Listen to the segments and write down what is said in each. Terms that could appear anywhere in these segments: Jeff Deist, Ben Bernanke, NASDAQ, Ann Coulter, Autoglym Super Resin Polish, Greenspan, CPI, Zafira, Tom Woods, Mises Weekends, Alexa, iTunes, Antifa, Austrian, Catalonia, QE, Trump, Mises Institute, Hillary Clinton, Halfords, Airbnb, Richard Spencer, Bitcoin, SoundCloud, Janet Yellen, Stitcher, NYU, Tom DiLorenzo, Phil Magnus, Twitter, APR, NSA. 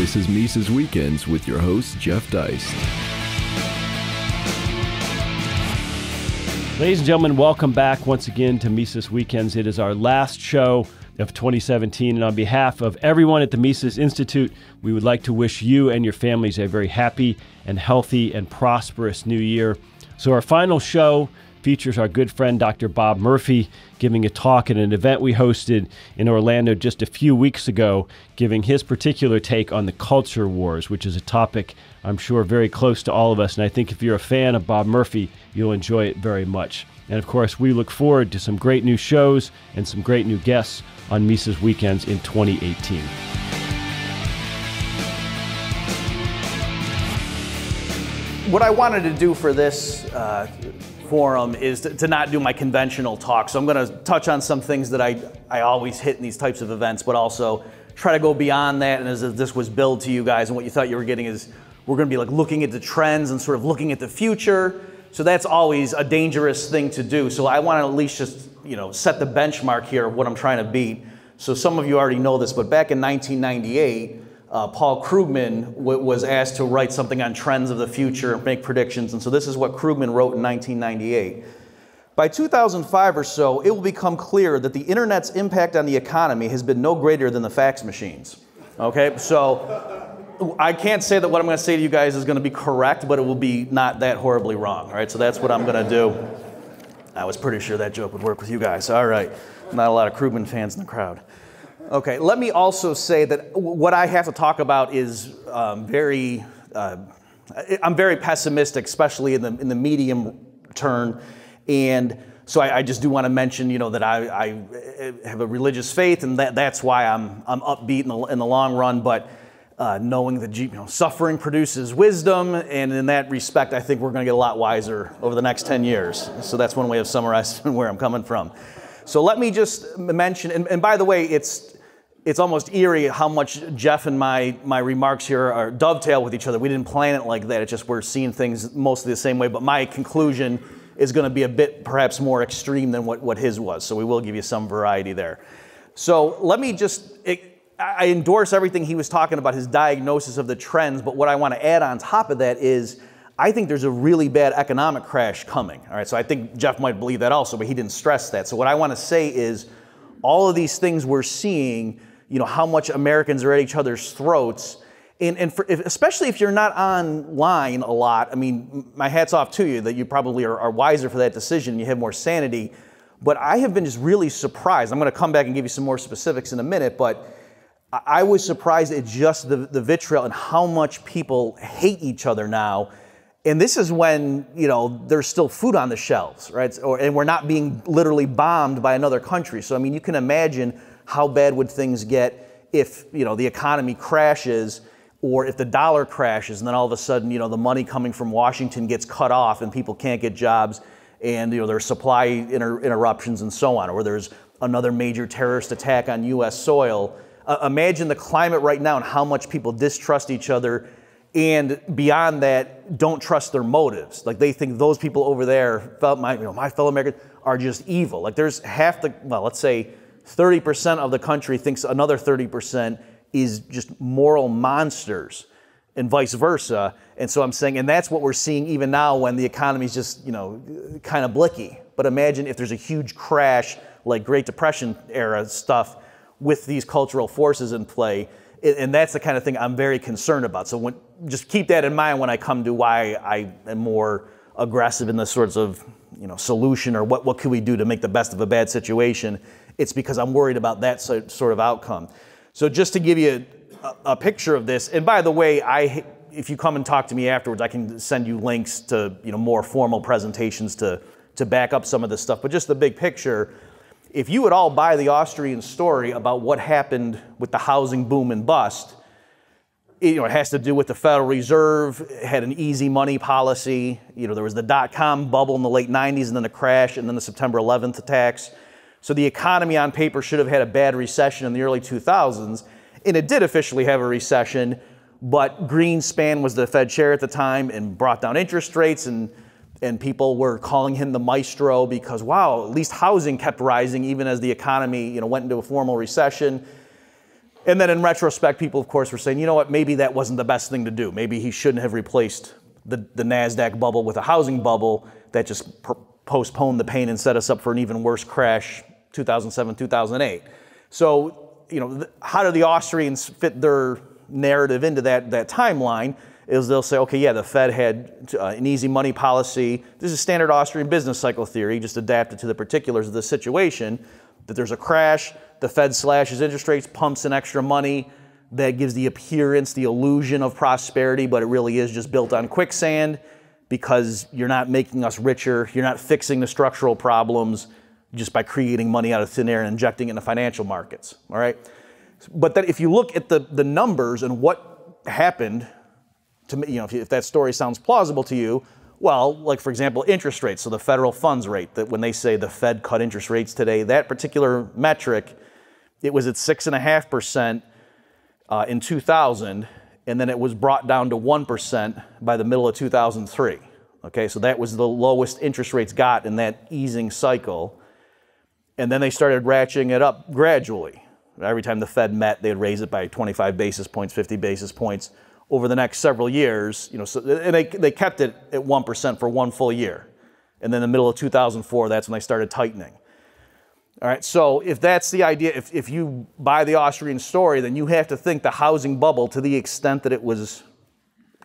This is Mises Weekends with your host, Jeff Deist. Ladies and gentlemen, welcome back once again to Mises Weekends. It is our last show of 2017, and on behalf of everyone at the Mises Institute, we would like to wish you and your families a very happy and healthy and prosperous new year. So our final show features our good friend, Dr. Bob Murphy, giving a talk at an event we hosted in Orlando just a few weeks ago, giving his particular take on the culture wars, which is a topic I'm sure very close to all of us. And I think if you're a fan of Bob Murphy, you'll enjoy it very much. And of course, we look forward to some great new shows and some great new guests on Mises Weekends in 2018. What I wanted to do for this forum is to not do my conventional talk. So I'm going to touch on some things that I always hit in these types of events, but also try to go beyond that. And as if this was billed to you guys, and what you thought you were getting is we're going to be like looking at the trends and sort of looking at the future. So that's always a dangerous thing to do. So I want to at least just, you know, set the benchmark here of what I'm trying to beat. So some of you already know this, but back in 1998, Paul Krugman was asked to write something on trends of the future and make predictions, and so this is what Krugman wrote in 1998. By 2005 or so, it will become clear that the internet's impact on the economy has been no greater than the fax machines. Okay, so I can't say that what I'm going to say to you guys is going to be correct, but it will be not that horribly wrong. All right, so that's what I'm going to do. I was pretty sure that joke would work with you guys. All right, not a lot of Krugman fans in the crowd. Okay, let me also say that what I have to talk about is I'm very pessimistic, especially in the medium turn, and so I just do want to mention, you know, that I have a religious faith, and that's why I'm upbeat in the long run. But knowing that, you know, suffering produces wisdom, and in that respect, I think we're going to get a lot wiser over the next 10 years. So that's one way of summarizing where I'm coming from. So let me just mention, and by the way, it's almost eerie how much Jeff and my remarks here are dovetail with each other. We didn't plan it like that. It's just we're seeing things mostly the same way. But my conclusion is going to be a bit perhaps more extreme than what his was. So we will give you some variety there. So let me just, I endorse everything he was talking about, his diagnosis of the trends. But what I want to add on top of that is I think there's a really bad economic crash coming. All right, so I think Jeff might believe that also, but he didn't stress that. So what I want to say is all of these things we're seeing, you know, how much Americans are at each other's throats, and especially if you're not online a lot. I mean, my hat's off to you that you probably are wiser for that decision, and you have more sanity. But I have been just really surprised. I'm going to come back and give you some more specifics in a minute, but I was surprised at just the vitriol and how much people hate each other now. And this is when, you know, there's still food on the shelves, right? And we're not being literally bombed by another country. So, I mean, you can imagine how bad would things get if, you know, the economy crashes or if the dollar crashes and then all of a sudden, you know, the money coming from Washington gets cut off and people can't get jobs and, you know, there's supply interruptions and so on, or there's another major terrorist attack on U.S. soil. Imagine the climate right now and how much people distrust each other. And beyond that, don't trust their motives. Like they think those people over there, my fellow Americans, are just evil. Like there's well, let's say 30% of the country thinks another 30% is just moral monsters and vice versa. And so I'm saying, and that's what we're seeing even now when the economy's just, you know, kind of blicky. But imagine if there's a huge crash, like Great Depression era stuff with these cultural forces in play. And that's the kind of thing I'm very concerned about. So just keep that in mind when I come to why I am more aggressive in the sorts of, you know, solution or what could we do to make the best of a bad situation. It's because I'm worried about that sort of outcome. So just to give you a picture of this, and by the way, if you come and talk to me afterwards, I can send you links to, you know, more formal presentations to back up some of this stuff. But just the big picture. If you would all buy the Austrian story about what happened with the housing boom and bust, you know, it has to do with the Federal Reserve, it had an easy money policy. You know, there was the dot-com bubble in the late 90s and then the crash and then the September 11th attacks. So the economy on paper should have had a bad recession in the early 2000s, and it did officially have a recession, but Greenspan was the Fed chair at the time and brought down interest rates, and people were calling him the maestro because, wow, at least housing kept rising even as the economy, you know, went into a formal recession. And then in retrospect, people, of course, were saying, you know what, maybe that wasn't the best thing to do. Maybe he shouldn't have replaced the NASDAQ bubble with a housing bubble that just postponed the pain and set us up for an even worse crash, 2007, 2008. So, you know, how do the Austrians fit their narrative into that timeline? Is they'll say, okay, yeah, the Fed had an easy money policy. This is standard Austrian business cycle theory, just adapted to the particulars of the situation, that there's a crash, the Fed slashes interest rates, pumps in extra money, that gives the appearance, the illusion of prosperity, but it really is just built on quicksand because you're not making us richer, you're not fixing the structural problems just by creating money out of thin air and injecting it into financial markets, all right? But that if you look at the numbers and what happened, to me, you know, if that story sounds plausible to you, well, like for example, interest rates, so the federal funds rate, that when they say the Fed cut interest rates today, that particular metric, it was at 6.5% in 2000, and then it was brought down to 1% by the middle of 2003. Okay, so that was the lowest interest rates got in that easing cycle. And then they started ratcheting it up gradually. Every time the Fed met, they'd raise it by 25 basis points, 50 basis points. Over the next several years, you know, so, and they kept it at 1% for one full year. And then in the middle of 2004, that's when they started tightening. All right, so if that's the idea, if you buy the Austrian story, then you have to think the housing bubble, to the extent that it was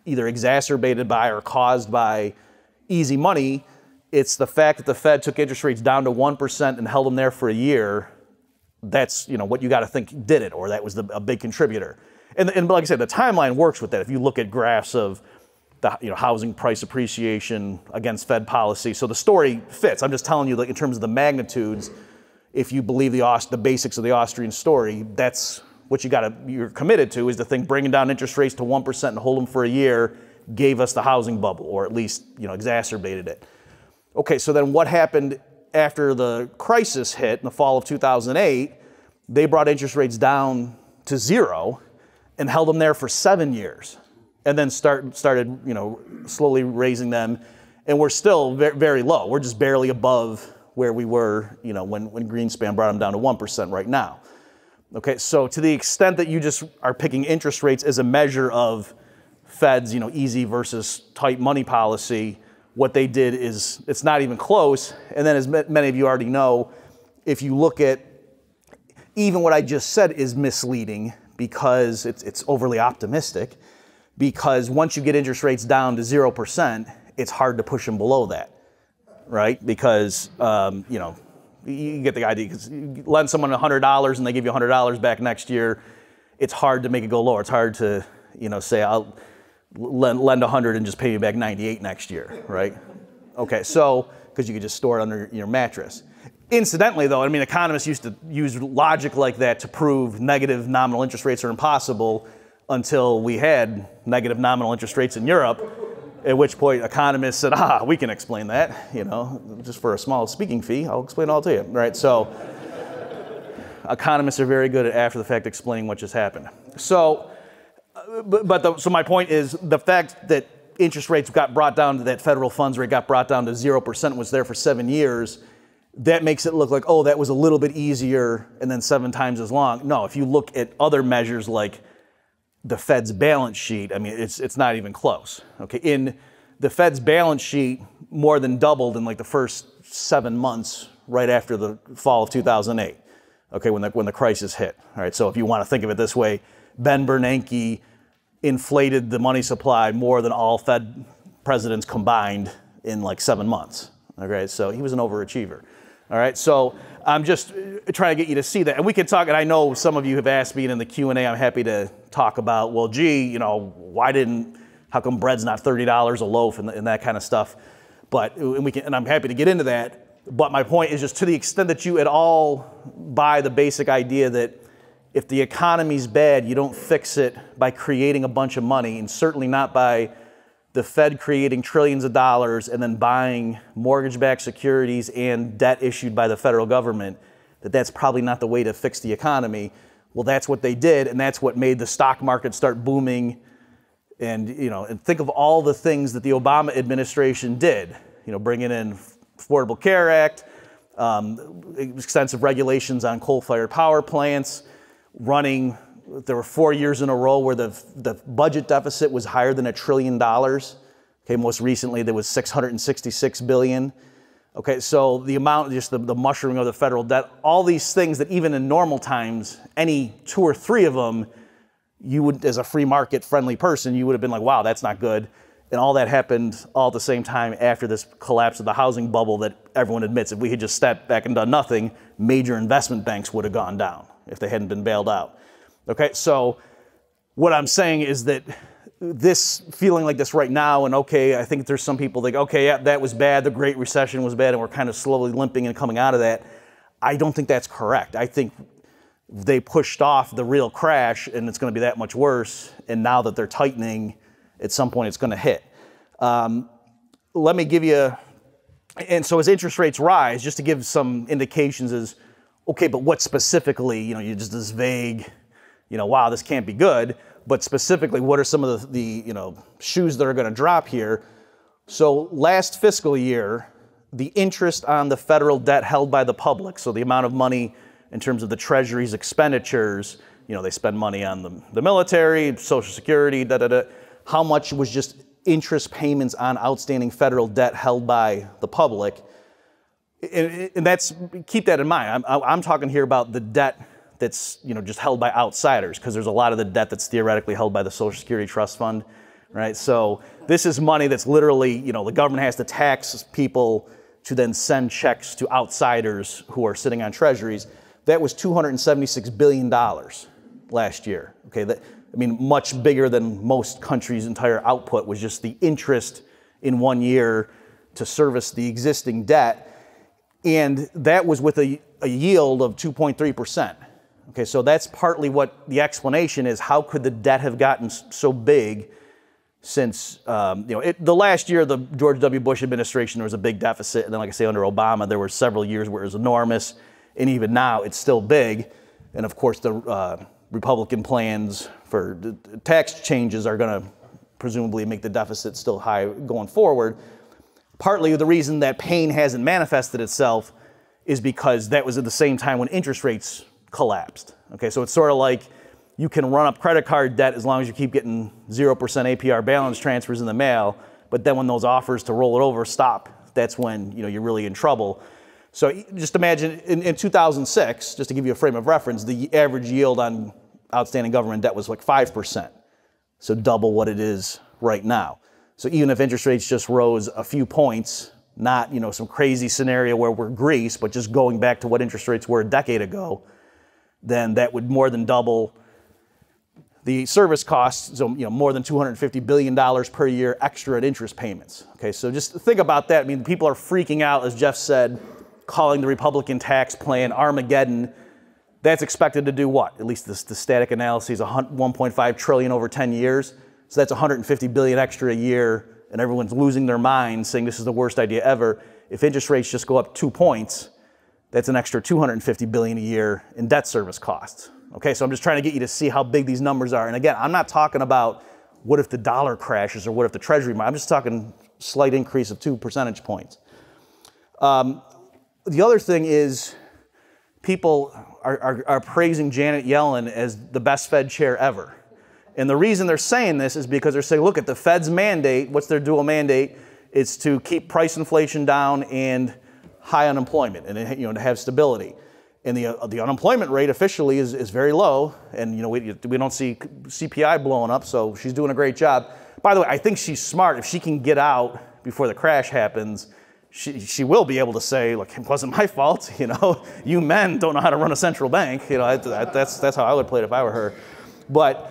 either exacerbated by or caused by easy money, it's the fact that the Fed took interest rates down to 1% and held them there for a year. That's, you know, what you got to think did it, or that was a big contributor. And like I said, the timeline works with that. If you look at graphs of the, you know, housing price appreciation against Fed policy, so the story fits. I'm just telling you, like in terms of the magnitudes, if you believe the basics of the Austrian story, that's what you're committed to, is to think bringing down interest rates to 1% and hold them for a year gave us the housing bubble, or at least, you know, exacerbated it. Okay, so then what happened after the crisis hit in the fall of 2008? They brought interest rates down to zero and held them there for 7 years, and then started, you know, slowly raising them, and we're still very low. We're just barely above where we were, you know, when Greenspan brought them down to 1% right now. Okay, so to the extent that you just are picking interest rates as a measure of Fed's, you know, easy versus tight money policy, what they did is, it's not even close. And then, as many of you already know, if you look at, even what I just said is misleading, because it's overly optimistic, because once you get interest rates down to 0%, it's hard to push them below that, right? Because, you know, you get the idea, because you lend someone $100 and they give you $100 back next year, it's hard to make it go lower. It's hard to, you know, say I'll lend 100 and just pay you back 98 next year, right? Okay, so, because you could just store it under your mattress. Incidentally, though, I mean, economists used to use logic like that to prove negative nominal interest rates are impossible until we had negative nominal interest rates in Europe, at which point economists said, ah, we can explain that, you know, just for a small speaking fee, I'll explain it all to you, right? So economists are very good at, after the fact, explaining what just happened. So, so my point is, the fact that interest rates got brought down to that federal funds rate got brought down to 0%, was there for 7 years, that makes it look like, oh, that was a little bit easier and then 7 times as long. No, if you look at other measures like the Fed's balance sheet, I mean, it's not even close. Okay, in the Fed's balance sheet, more than doubled in like the first 7 months right after the fall of 2008, okay, when the crisis hit. All right, so if you want to think of it this way, Ben Bernanke inflated the money supply more than all Fed presidents combined in like 7 months. Okay, so he was an overachiever. All right, so I'm just trying to get you to see that. And we can talk, and I know some of you have asked me, and in the Q&A I'm happy to talk about, well, gee, you know, how come bread's not $30 a loaf and that kind of stuff. But, and I'm happy to get into that, but my point is just, to the extent that you at all buy the basic idea that if the economy's bad, you don't fix it by creating a bunch of money, and certainly not by the Fed creating trillions of dollars and then buying mortgage-backed securities and debt issued by the federal government, that's probably not the way to fix the economy. Well, that's what they did, and that's what made the stock market start booming. And, you know, and think of all the things that the Obama administration did, you know, bringing in Affordable Care Act, extensive regulations on coal-fired power plants, running there were 4 years in a row where the budget deficit was higher than $1 trillion. Okay, most recently there was $666 billion. Okay, so the amount, just the mushrooming of the federal debt, all these things that even in normal times, any 2 or 3 of them, you would, as a free market friendly person, you would have been like, wow, that's not good. And all that happened all at the same time after this collapse of the housing bubble that everyone admits, if we had just stepped back and done nothing, major investment banks would have gone down if they hadn't been bailed out. Okay, so what I'm saying is that this feeling like this right now, and okay, I think there's some people like, okay, yeah, that was bad, the Great Recession was bad, and we're kind of slowly limping and coming out of that. I don't think that's correct. I think they pushed off the real crash, and it's going to be that much worse, and now that they're tightening, at some point it's going to hit. Let me give you, and so as interest rates rise, just to give some indications is, okay, but what specifically, you know, you just this vague, you know, wow, this can't be good, but specifically, what are some of the you know, shoes that are going to drop here? So last fiscal year, the interest on the federal debt held by the public, so the amount of money in terms of the Treasury's expenditures, you know, they spend money on the military, Social Security, da-da-da. How much was just interest payments on outstanding federal debt held by the public? And that's, keep that in mind. I'm talking here about the debt that's, you know, just held by outsiders, because there's a lot of the debt that's theoretically held by the Social Security Trust Fund, right? So this is money that's literally, you know, the government has to tax people to then send checks to outsiders who are sitting on treasuries. That was $276 billion last year, okay? That, I mean, much bigger than most countries' entire output was just the interest in 1 year to service the existing debt. And that was with a yield of 2.3%. Okay, so that's partly what the explanation is. How could the debt have gotten so big since, you know, the last year, the George W. Bush administration, there was a big deficit. And then, like I say, under Obama, there were several years where it was enormous. And even now, it's still big. And of course, the Republican plans for tax changes are going to presumably make the deficit still high going forward. Partly the reason that pain hasn't manifested itself is because that was at the same time when interest rates collapsed. Okay, so it's sort of like you can run up credit card debt as long as you keep getting 0% APR balance transfers in the mail, but then when those offers to roll it over stop, that's when you know, you're really in trouble. So just imagine in 2006, just to give you a frame of reference, the average yield on outstanding government debt was like 5%, so double what it is right now. So even if interest rates just rose a few points, not you know some crazy scenario where we're Greece, but just going back to what interest rates were a decade ago, then that would more than double the service costs, so you know more than $250 billion per year extra in interest payments. Okay, so just think about that. I mean, people are freaking out, as Jeff said, calling the Republican tax plan Armageddon. That's expected to do what? At least the static analysis, $1.5 trillion over 10 years. So that's $150 billion extra a year, and everyone's losing their mind saying this is the worst idea ever. If interest rates just go up 2 points, that's an extra $250 billion a year in debt service costs. Okay, so I'm just trying to get you to see how big these numbers are. And again, I'm not talking about what if the dollar crashes or what if the Treasury, I'm just talking slight increase of 2 percentage points. The other thing is people are praising Janet Yellen as the best Fed chair ever. And the reason they're saying this is because they're saying, look at the Fed's mandate, what's their dual mandate? It's to keep price inflation down and high unemployment and you know, to have stability. And the unemployment rate officially is very low, and you know, we don't see CPI blowing up, so she's doing a great job. By the way, I think she's smart. If she can get out before the crash happens, she will be able to say, look, it wasn't my fault, you know? You men don't know how to run a central bank. You know, that's how I would play it if I were her. But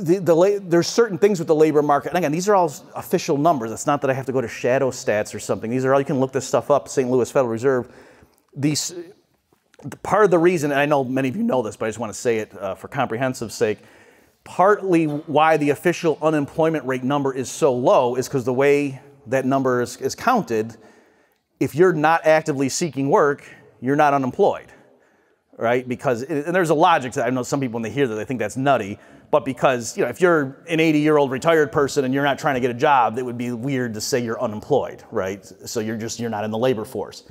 there's certain things with the labor market, and again, these are all official numbers. It's not that I have to go to shadow stats or something. These are all, you can look this stuff up, St. Louis Federal Reserve. These, part of the reason, and I know many of you know this, but I just want to say it for comprehensive sake, partly why the official unemployment rate number is so low is because the way that number is counted, if you're not actively seeking work, you're not unemployed. Right? Because, and there's a logic to that. I know some people when they hear that, they think that's nutty, but because, you know, if you're an 80-year-old retired person and you're not trying to get a job, that would be weird to say you're unemployed, right? So you're not in the labor force.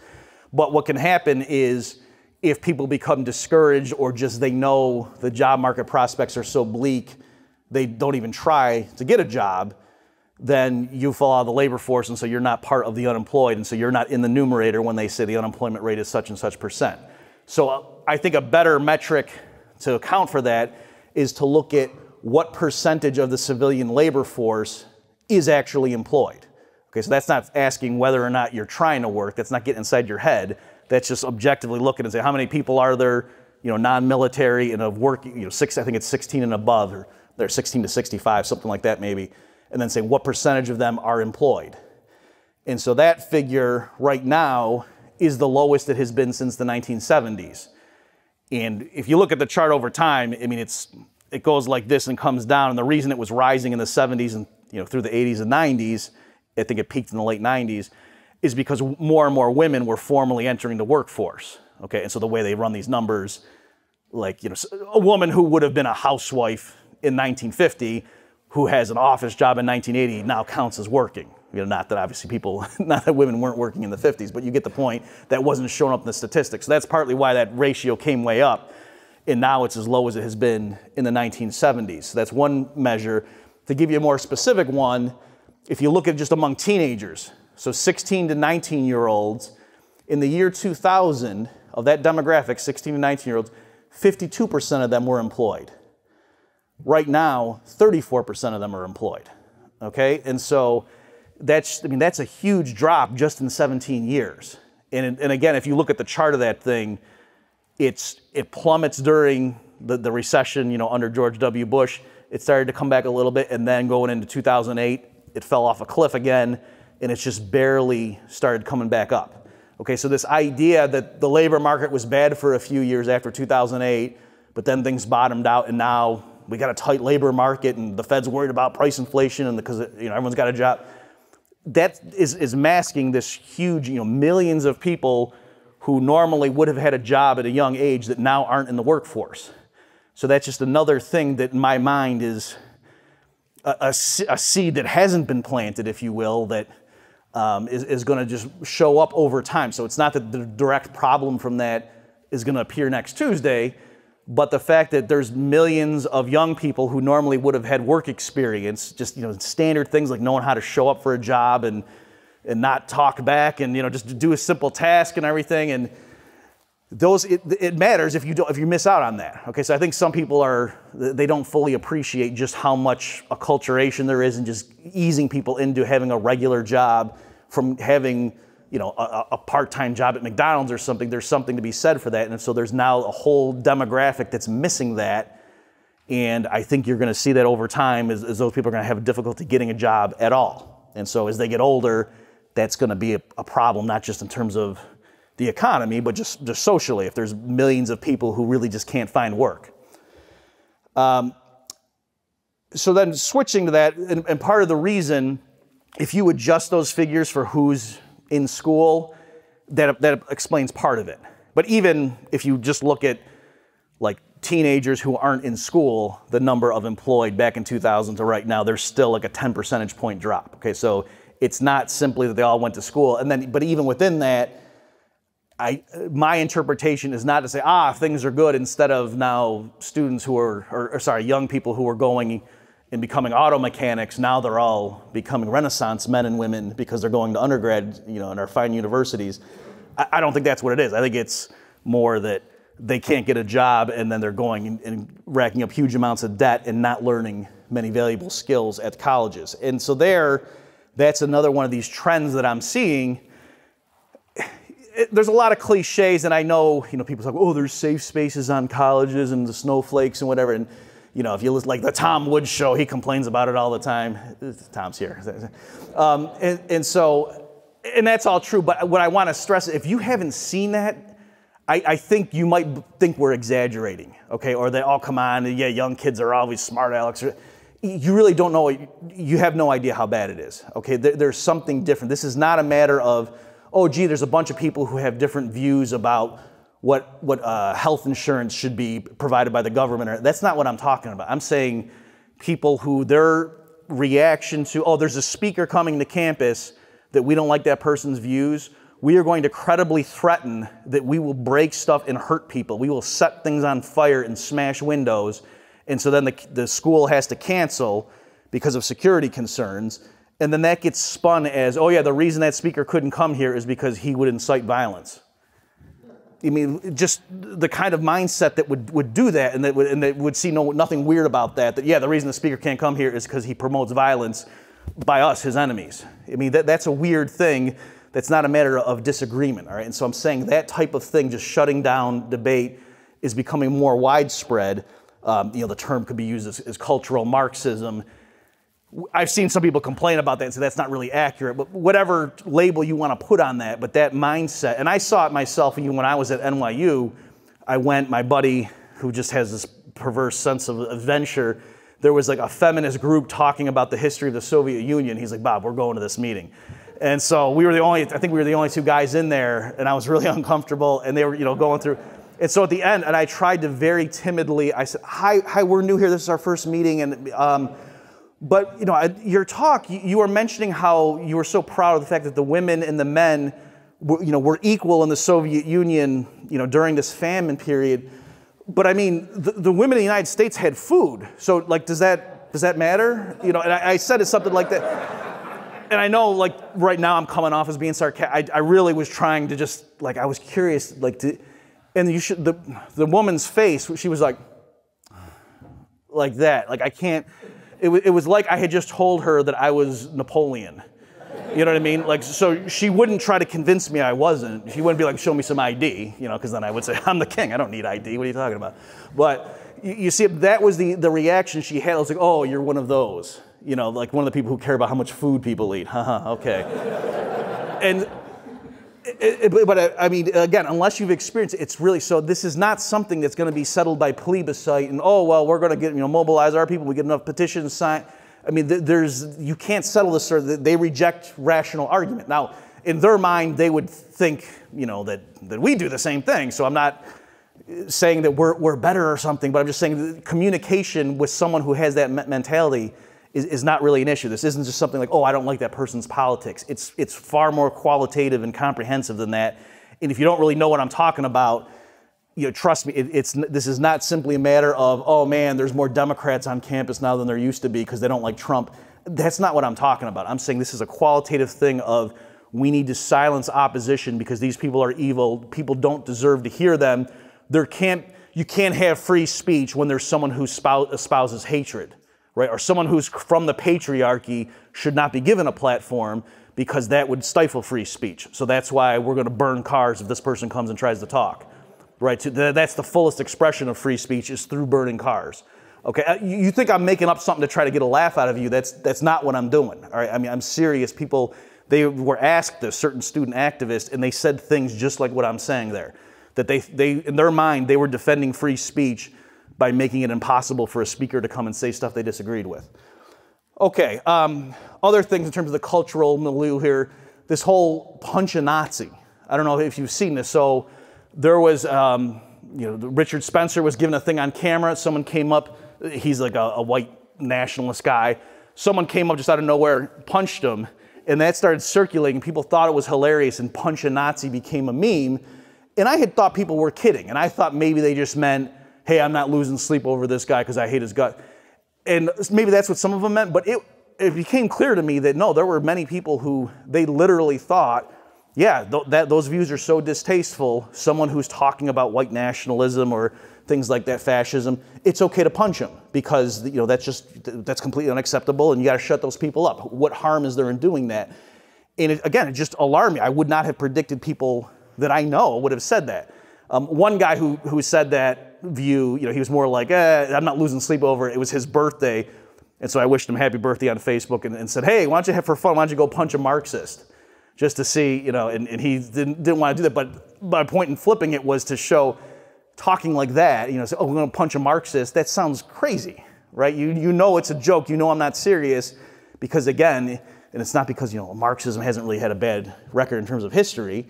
But what can happen is if people become discouraged or just they know the job market prospects are so bleak, they don't even try to get a job, then you fall out of the labor force, and so you're not part of the unemployed, and so you're not in the numerator when they say the unemployment rate is such and such percent. So I think a better metric to account for that is to look at what percentage of the civilian labor force is actually employed. Okay, so that's not asking whether or not you're trying to work. That's not getting inside your head. That's just objectively looking and say, how many people are there, you know, non-military and of working, you know, I think it's 16 and above, or they're 16 to 65, something like that maybe, and then say what percentage of them are employed. And so that figure right now is the lowest it has been since the 1970s. And if you look at the chart over time, I mean, it goes like this and comes down. And the reason it was rising in the 70s and, you know, through the 80s and 90s, I think it peaked in the late 90s, is because more and more women were formally entering the workforce. Okay, and so the way they run these numbers, like, you know, a woman who would have been a housewife in 1950 who has an office job in 1980 now counts as working. You know, not that obviously people, not that women weren't working in the 50s, but you get the point. That wasn't shown up in the statistics. So that's partly why that ratio came way up, and now it's as low as it has been in the 1970s. So that's one measure. To give you a more specific one, if you look at just among teenagers, so 16 to 19-year-olds, in the year 2000, of that demographic, 16 to 19-year-olds, 52% of them were employed. Right now, 34% of them are employed, okay? And so that's, I mean, that's a huge drop just in 17 years. And again, if you look at the chart of that thing, it plummets during the recession, you know, under George W. Bush. It started to come back a little bit, and then going into 2008, it fell off a cliff again, and it's just barely started coming back up. Okay, so this idea that the labor market was bad for a few years after 2008, but then things bottomed out, and now we got a tight labor market, and the Fed's worried about price inflation, and because, you know, everyone's got a job. That is masking this huge, you know, millions of people who normally would have had a job at a young age that now aren't in the workforce. So that's just another thing that in my mind is a seed that hasn't been planted, if you will, that is going to just show up over time. So it's not that the direct problem from that is going to appear next Tuesday, but the fact that there's millions of young people who normally would have had work experience, just, you know, standard things like knowing how to show up for a job and not talk back and, you know, just do a simple task and everything. And those, it matters if you don't, if you miss out on that. Okay, so I think some people they don't fully appreciate just how much acculturation there is and just easing people into having a regular job from having, you know, a part-time job at McDonald's or something. There's something to be said for that, and so there's now a whole demographic that's missing that, and I think you're going to see that over time as those people are going to have difficulty getting a job at all, and so as they get older, that's going to be a problem, not just in terms of the economy, but just socially, if there's millions of people who really just can't find work. So then switching to that, and part of the reason, if you adjust those figures for who's in school, that explains part of it. But even if you just look at like teenagers who aren't in school, the number of employed back in 2000 to right now, there's still like a 10 percentage point drop. Okay, so it's not simply that they all went to school. And then, but even within that, my interpretation is not to say, things are good, instead of now students who are, sorry, young people who are going and becoming auto mechanics, now they're all becoming Renaissance men and women because they're going to undergrad, you know, in our fine universities. I don't think that's what it is. I think it's more that they can't get a job and then they're going and racking up huge amounts of debt and not learning many valuable skills at colleges. And so that's another one of these trends that I'm seeing. There's a lot of cliches, and I know, you know, people talk, oh, there's safe spaces on colleges and the snowflakes and whatever. And, you know, if you listen, like the Tom Woods show, he complains about it all the time. Tom's here. And that's all true. But what I want to stress, if you haven't seen that, I think you might think we're exaggerating, okay? Or they all come on, and yeah, young kids are always smart, Alex. You really don't know, you have no idea how bad it is, okay? There's something different. This is not a matter of, oh, gee, there's a bunch of people who have different views about what health insurance should be provided by the government. That's not what I'm talking about. I'm saying people who their reaction to, oh, there's a speaker coming to campus that we don't like that person's views. we are going to credibly threaten that we will break stuff and hurt people. We will set things on fire and smash windows. And so then the school has to cancel because of security concerns. And then that gets spun as, oh yeah, the reason that speaker couldn't come here is because he would incite violence. I mean, just the kind of mindset that would do that, and that would see nothing weird about that, that yeah, the reason the speaker can't come here is because he promotes violence by us, his enemies. I mean, that's a weird thing. That's not a matter of disagreement, all right? And so I'm saying that type of thing, just shutting down debate, is becoming more widespread. You know, the term could be used as cultural Marxism. I've seen some people complain about that and say that's not really accurate, but whatever label you want to put on that, but that mindset, and I saw it myself even when I was at NYU. I went, my buddy, who just has this perverse sense of adventure, there was like a feminist group talking about the history of the Soviet Union. He's like, Bob, we're going to this meeting. And so we were the only, I think we were the only two guys in there, and I was really uncomfortable, and they were, you know, going through. And so at the end, and I tried to very timidly, I said, hi, we're new here, this is our first meeting, and but you know, your talk, you were mentioning how you were so proud of the fact that the women and the men were, you know, were equal in the Soviet Union, you know, during this famine period. But I mean, the women in the United States had food. So like, does that matter? You know, and I said it's something like that. And I know, like, right now I'm coming off as being sarcastic. I really was trying to just, like, I was curious, like, and you should, the woman's face, she was like that. Like, I can't. It was like I had just told her that I was Napoleon. You know what I mean? Like, so she wouldn't try to convince me I wasn't. She wouldn't be like, show me some ID, you know, because then I would say, I'm the king. I don't need ID. What are you talking about? But you see, that was the reaction she had. I was like, oh, you're one of those. You know, like one of the people who care about how much food people eat. Haha, okay. And, but I mean, again, unless you've experienced it, it's really, so this is not something that's going to be settled by plebiscite and, oh, well, we're going to get, you know, mobilize our people, we get enough petitions signed. I mean, you can't settle this, sort of, they reject rational argument. Now, in their mind, they would think, you know, that we do the same thing. So I'm not saying that we're better or something, but I'm just saying that communication with someone who has that mentality is not really an issue. This isn't just something like, oh, I don't like that person's politics. It's far more qualitative and comprehensive than that. And if you don't really know what I'm talking about, you know, trust me, this is not simply a matter of, oh man, there's more Democrats on campus now than there used to be because they don't like Trump. That's not what I'm talking about. I'm saying this is a qualitative thing of, we need to silence opposition because these people are evil. People don't deserve to hear them. You can't have free speech when there's someone who espouses hatred. Right? Or someone who's from the patriarchy should not be given a platform because that would stifle free speech. So that's why we're going to burn cars if this person comes and tries to talk. Right? So that's the fullest expression of free speech, is through burning cars. Okay, you think I'm making up something to try to get a laugh out of you. That's not what I'm doing. All right? I mean, I'm serious. People, they were asked this, certain student activists, and they said things just like what I'm saying there. That in their mind, they were defending free speech by making it impossible for a speaker to come and say stuff they disagreed with. Okay, other things in terms of the cultural milieu here, this whole punch a Nazi. I don't know if you've seen this. So there was, you know, Richard Spencer was given a thing on camera. Someone came up, he's like a white nationalist guy. Someone came up just out of nowhere, punched him, and that started circulating. People thought it was hilarious, and punch a Nazi became a meme. And I had thought people were kidding, and I thought maybe they just meant, hey, I'm not losing sleep over this guy because I hate his gut. And maybe that's what some of them meant, but it became clear to me that no, there were many people who they literally thought, yeah, those views are so distasteful, someone who's talking about white nationalism or things like that, fascism, it's okay to punch him because, you know, that's completely unacceptable and you gotta shut those people up. What harm is there in doing that? And again, it just alarmed me. I would not have predicted people that I know would have said that. One guy who said that view, you know, he was more like, I'm not losing sleep over it. It was his birthday, and so I wished him happy birthday on Facebook and said, hey, why don't you have for fun, why don't you go punch a Marxist? Just to see, you know, and he didn't want to do that, but my point in flipping it was to show, talking like that, you know, say, oh, we're going to punch a Marxist, that sounds crazy, right? You know it's a joke, you know I'm not serious, because again, and it's not because, you know, Marxism hasn't really had a bad record in terms of history,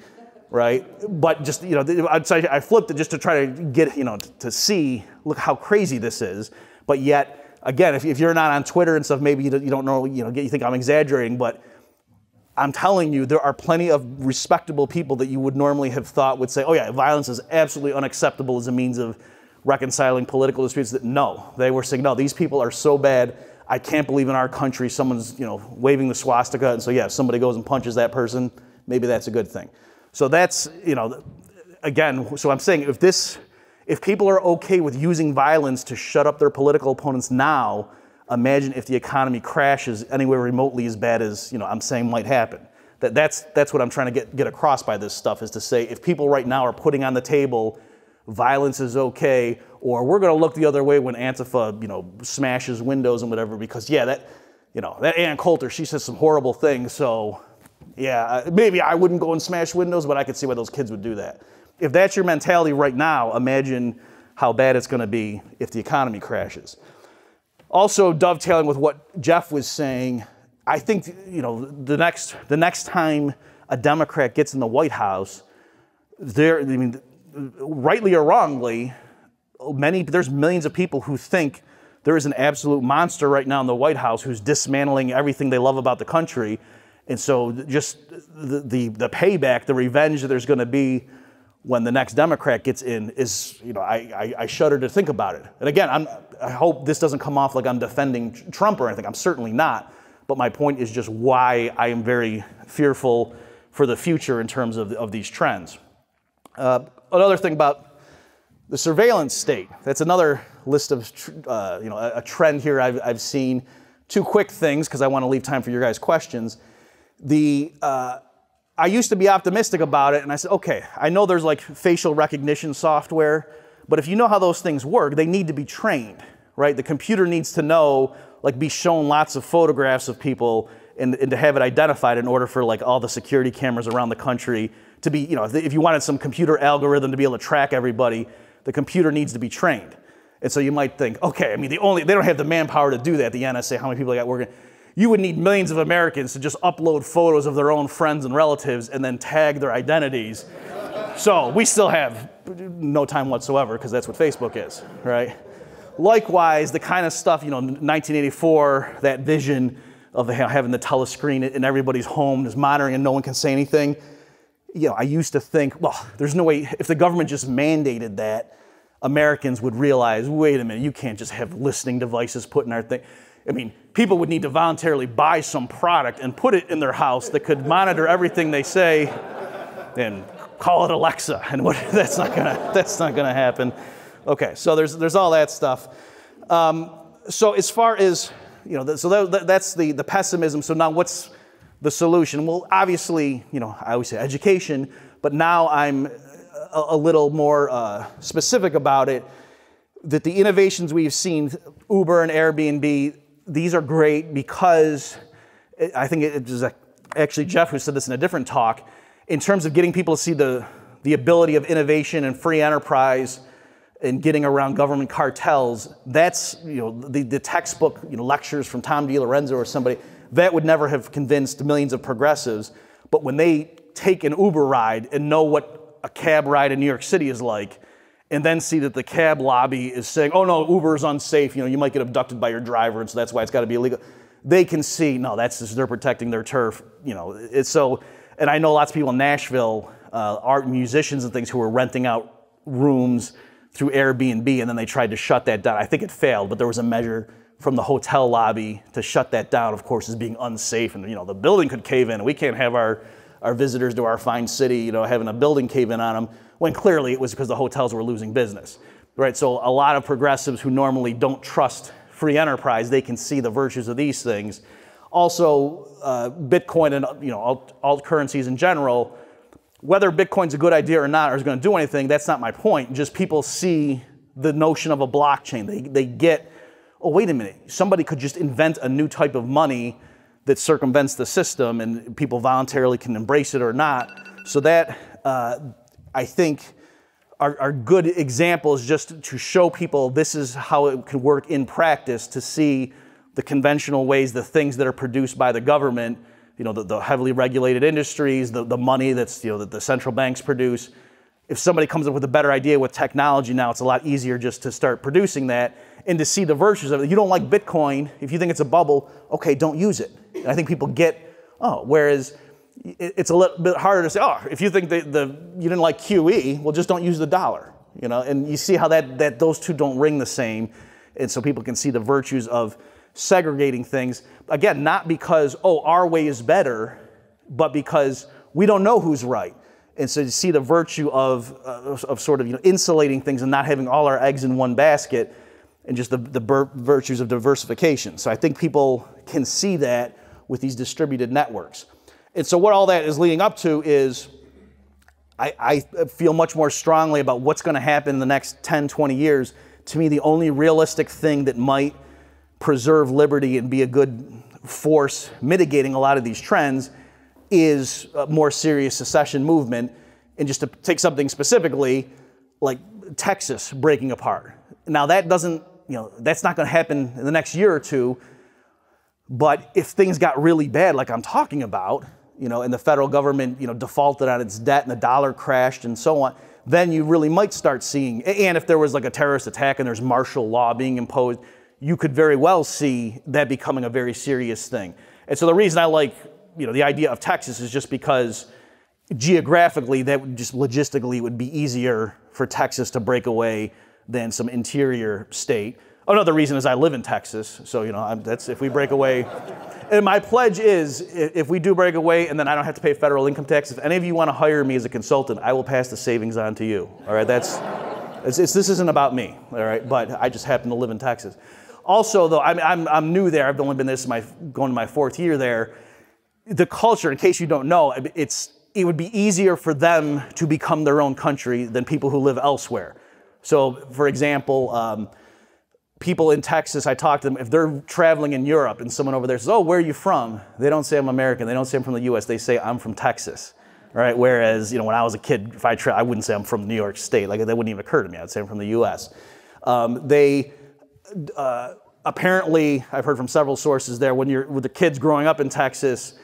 right? But just, you know, I flipped it just to try to get, you know, to see, look how crazy this is. But yet, again, if you're not on Twitter and stuff, maybe you don't know, you know, you think I'm exaggerating, but I'm telling you, there are plenty of respectable people that you would normally have thought would say, oh yeah, violence is absolutely unacceptable as a means of reconciling political disputes. That no, they were saying, no, these people are so bad, I can't believe in our country someone's, you know, waving the swastika, and so yeah, if somebody goes and punches that person, maybe that's a good thing. So that's, you know, again, so I'm saying if people are okay with using violence to shut up their political opponents now, imagine if the economy crashes anywhere remotely as bad as, you know, I'm saying might happen. That's what I'm trying to get across by this stuff, is to say if people right now are putting on the table violence is okay, or we're going to look the other way when Antifa, you know, smashes windows and whatever, because yeah, that, you know, that Ann Coulter, she says some horrible things, so yeah, maybe I wouldn't go and smash windows, but I could see why those kids would do that. If that's your mentality right now, imagine how bad it's going to be if the economy crashes. Also, dovetailing with what Jeff was saying, I think, you know, the next time a Democrat gets in the White House, there, I mean, rightly or wrongly, there's millions of people who think there is an absolute monster right now in the White House who's dismantling everything they love about the country, and so just the payback, the revenge that there's going to be when the next Democrat gets in is, you know, I shudder to think about it. And again, I hope this doesn't come off like I'm defending Trump or anything. I'm certainly not. But my point is just why I am very fearful for the future in terms of these trends. Another thing about the surveillance state. That's another list of, you know, a trend here I've seen. Two quick things, because I want to leave time for your guys' questions. I used to be optimistic about it, and I said, okay, I know there's like facial recognition software, but if you know how those things work, they need to be trained, right? The computer needs to know, like, be shown lots of photographs of people and to have it identified in order for like all the security cameras around the country to be, you know, if you wanted some computer algorithm to be able to track everybody, the computer needs to be trained. And so you might think, okay, I mean, they don't have the manpower to do that, the NSA, how many people they got working. You would need millions of Americans to just upload photos of their own friends and relatives and then tag their identities. So we still have no time whatsoever, because that's what Facebook is, right? Likewise, the kind of stuff, you know, 1984, that vision of having the telescreen in everybody's home is monitoring and no one can say anything. You know, I used to think, well, there's no way, if the government just mandated that, Americans would realize, wait a minute, you can't just have listening devices put in our thing. I mean, people would need to voluntarily buy some product and put it in their house that could monitor everything they say, and call it Alexa. And what, that's not gonna happen. Okay, so there's all that stuff. So as far as, you know, so that's the pessimism. So now what's the solution? Well, obviously, you know, I always say education, but now I'm a little more specific about it. That the innovations we've seen, Uber and Airbnb, these are great because, I think it was actually Jeff who said this in a different talk, in terms of getting people to see the ability of innovation and free enterprise and getting around government cartels. That's, you know, the textbook, you know, lectures from Tom DiLorenzo or somebody, that would never have convinced millions of progressives. But when they take an Uber ride and know what a cab ride in New York City is like, and then see that the cab lobby is saying, oh no, Uber is unsafe, you know, you might get abducted by your driver, and so that's why it's got to be illegal. They can see, no, that's just, they're protecting their turf, you know. It's so, and I know lots of people in Nashville, art musicians and things, who were renting out rooms through Airbnb, and then they tried to shut that down. I think it failed, but there was a measure from the hotel lobby to shut that down, of course, as being unsafe, and, you know, the building could cave in, and we can't have our visitors to our fine city, you know, having a building cave in on them, when clearly it was because the hotels were losing business, right? So a lot of progressives who normally don't trust free enterprise, they can see the virtues of these things. Also, Bitcoin and, you know, alt currencies in general, whether Bitcoin's a good idea or not, or is going to do anything, that's not my point. Just people see the notion of a blockchain. They get, oh, wait a minute, somebody could just invent a new type of money that circumvents the system, and people voluntarily can embrace it or not. So that, I think, are good examples just to show people this is how it could work in practice, to see the conventional ways, the things that are produced by the government, you know, the heavily regulated industries, the money that's, you know, that the central banks produce. If somebody comes up with a better idea with technology now, it's a lot easier just to start producing that and to see the virtues of it. You don't like Bitcoin, if you think it's a bubble, okay, don't use it. And I think people get, oh, whereas it's a little bit harder to say, oh, if you think you didn't like QE, well, just don't use the dollar. You know, and you see how those two don't ring the same, and so people can see the virtues of segregating things. Again, not because, oh, our way is better, but because we don't know who's right. And so you see the virtue of sort of, you know, insulating things and not having all our eggs in one basket, and just the virtues of diversification. So I think people can see that with these distributed networks. And so what all that is leading up to is I feel much more strongly about what's going to happen in the next 10, 20 years. To me, the only realistic thing that might preserve liberty and be a good force mitigating a lot of these trends is a more serious secession movement. And just to take something specifically, like Texas breaking apart. Now that doesn't, you know, that's not going to happen in the next year or two. But if things got really bad, like I'm talking about, you know, and the federal government, you know, defaulted on its debt and the dollar crashed and so on, then you really might start seeing, and if there was like a terrorist attack and there's martial law being imposed, you could very well see that becoming a very serious thing. And so the reason I like, you know, the idea of Texas is just because geographically, that would just logistically, it would be easier for Texas to break away than some interior state. Another reason is I live in Texas, so you know, that's if we break away. And my pledge is, if we do break away, and then I don't have to pay federal income tax. If any of you want to hire me as a consultant, I will pass the savings on to you. All right, this isn't about me. All right, but I just happen to live in Texas. Also, though, I'm new there. I've only been going to my 4th year there. The culture, in case you don't know, it would be easier for them to become their own country than people who live elsewhere. So, for example. People in Texas, I talk to them, if they're traveling in Europe and someone over there says, oh, where are you from? They don't say I'm American. They don't say I'm from the U.S. They say I'm from Texas, right? Whereas, you know, when I was a kid, if I wouldn't say I'm from New York State. Like, that wouldn't even occur to me. I'd say I'm from the U.S. Apparently, I've heard from several sources there, with the kids growing up in Texas,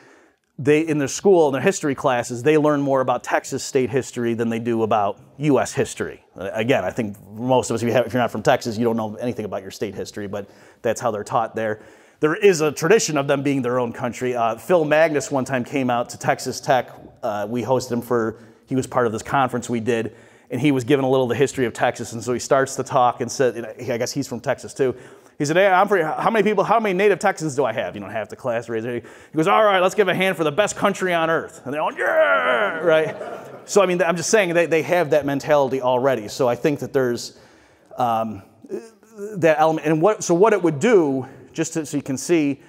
in their school, in their history classes, they learn more about Texas state history than they do about U.S. history. Again, I think most of us, if you're not from Texas, you don't know anything about your state history, but that's how they're taught there. There is a tradition of them being their own country. Phil Magnus one time came out to Texas Tech. We hosted him he was part of this conference we did, and he was given a little of the history of Texas, and so he starts to talk and said, and I guess he's from Texas too. He said, hey, how many native Texans do I have? You don't have to class raise. He goes, all right, let's give a hand for the best country on earth. And they're all, yeah, right? So, I mean, I'm just saying they have that mentality already. So I think that there's that element. And what it would do, so you can see,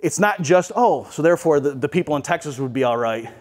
it's not just, oh, so therefore the people in Texas would be all right.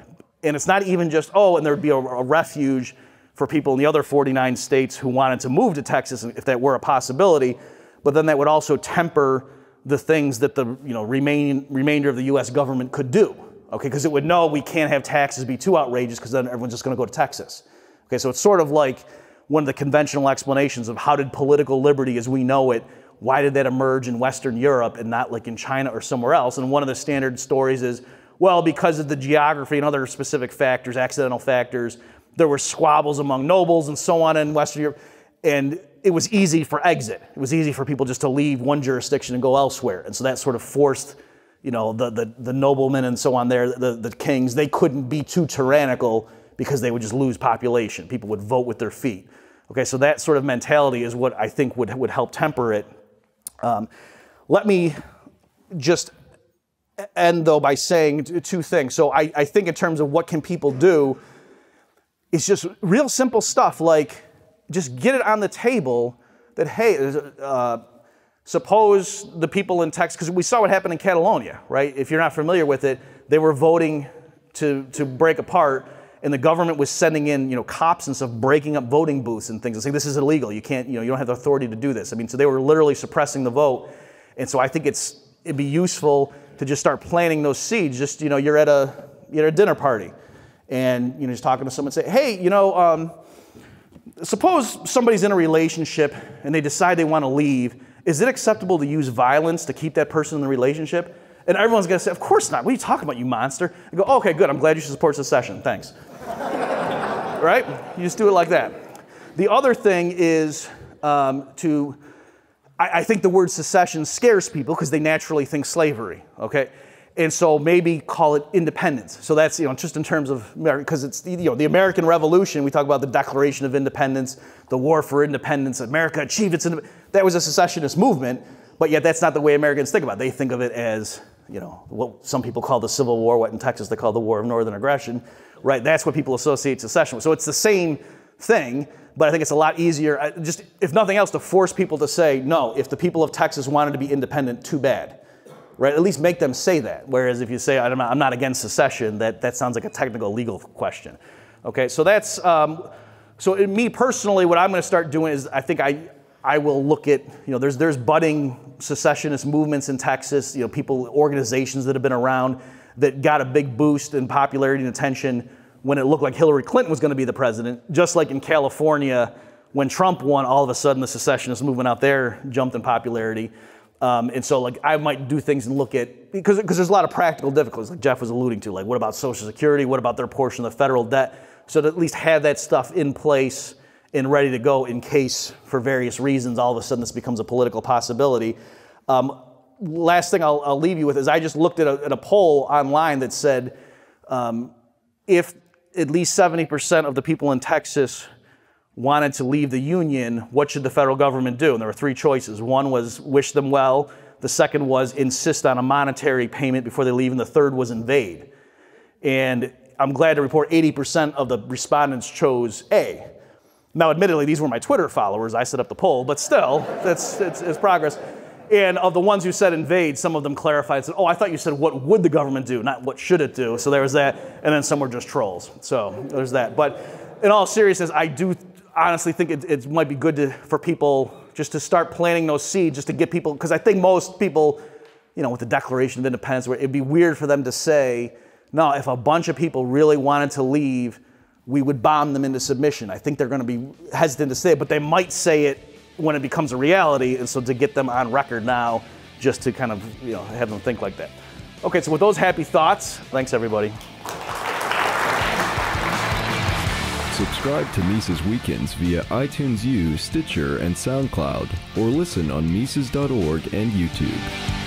And it's not even just, oh, and there'd be a refuge for people in the other 49 states who wanted to move to Texas, if that were a possibility. But then that would also temper the things that the remainder of the U.S. government could do, okay? Because it would know we can't have taxes be too outrageous because then everyone's just going to go to Texas, okay? So it's sort of like one of the conventional explanations of how did political liberty as we know it, why did that emerge in Western Europe and not like in China or somewhere else? And one of the standard stories is, well, because of the geography and other specific factors, accidental factors, there were squabbles among nobles and so on in Western Europe. And it was easy for exit. It was easy for people just to leave one jurisdiction and go elsewhere. And so that sort of forced, you know, the noblemen and so on there, the kings, they couldn't be too tyrannical because they would just lose population. People would vote with their feet. Okay, so that sort of mentality is what I think would help temper it. Let me just end, though, by saying two things. So I think in terms of what can people do, it's just real simple stuff like, just get it on the table that, hey, suppose the people in Texas, because we saw what happened in Catalonia, right? If you're not familiar with it, they were voting to break apart, and the government was sending in, you know, cops and stuff, breaking up voting booths and things and saying, this is illegal. You can't, you know, you don't have the authority to do this. I mean, so they were literally suppressing the vote. And so I think it'd be useful to just start planting those seeds. Just, you know, you're at a dinner party and, you know, just talking to someone, say, hey, you know, suppose somebody's in a relationship and they decide they want to leave. Is it acceptable to use violence to keep that person in the relationship? And everyone's going to say, of course not. What are you talking about, you monster? You go, oh, okay, good. I'm glad you support secession. Thanks. Right? You just do it like that. The other thing is I think the word secession scares people because they naturally think slavery. Okay? And so maybe call it independence. So that's, just in terms of, because it's, the American Revolution, we talk about the Declaration of Independence, the war for independence, America achieved its independence. That was a secessionist movement, but yet that's not the way Americans think about it. They think of it as, what some people call the Civil War, what in Texas they call the War of Northern Aggression, right? That's what people associate secession with. So it's the same thing, but I think it's a lot easier, just if nothing else, to force people to say, no, if the people of Texas wanted to be independent, too bad. Right, at least make them say that. Whereas if you say, I'm not against secession, that sounds like a technical legal question. Okay, so that's, so me personally, what I'm gonna start doing is I think I will look at, there's budding secessionist movements in Texas, people, organizations that have been around that got a big boost in popularity and attention when it looked like Hillary Clinton was gonna be the president, just like in California, when Trump won, all of a sudden the secessionist movement out there jumped in popularity. And so like I might do things and look at, because there's a lot of practical difficulties like Jeff was alluding to, like what about Social Security? What about their portion of the federal debt? So to at least have that stuff in place and ready to go in case for various reasons, all of a sudden this becomes a political possibility. Last thing I'll leave you with is I just looked at a poll online that said, if at least 70% of the people in Texas wanted to leave the union, what should the federal government do? And there were three choices. One was wish them well. The second was insist on a monetary payment before they leave. And the third was invade. And I'm glad to report 80% of the respondents chose A. Now, admittedly, these were my Twitter followers. I set up the poll, but still, it's progress. And of the ones who said invade, some of them clarified and said, oh, I thought you said what would the government do, not what should it do. So there was that. And then some were just trolls. So there's that. But in all seriousness, I do honestly think it might be good for people just to start planting those seeds, just to get people, because I think most people, with the Declaration of Independence, it'd be weird for them to say, no, if a bunch of people really wanted to leave, we would bomb them into submission. I think they're going to be hesitant to say it, but they might say it when it becomes a reality, and so to get them on record now, just to kind of have them think like that. Okay, so with those happy thoughts, thanks everybody. Subscribe to Mises Weekends via iTunes U, Stitcher, and SoundCloud, or listen on Mises.org and YouTube.